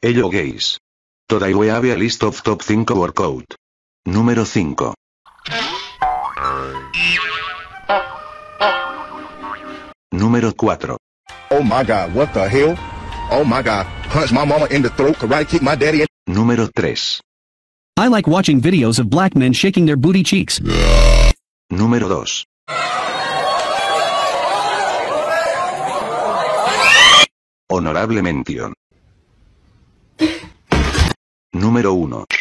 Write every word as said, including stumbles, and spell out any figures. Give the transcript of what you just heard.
Hello guys. Today we have a list of top cinco workout. Número cinco. Número cuatro. Oh my god, what the hell? Oh my god, punch my mama in the throat, karate kick my daddy in. Número tres. I like watching videos of black men shaking their booty cheeks. Número dos. Honorable mention. Número uno.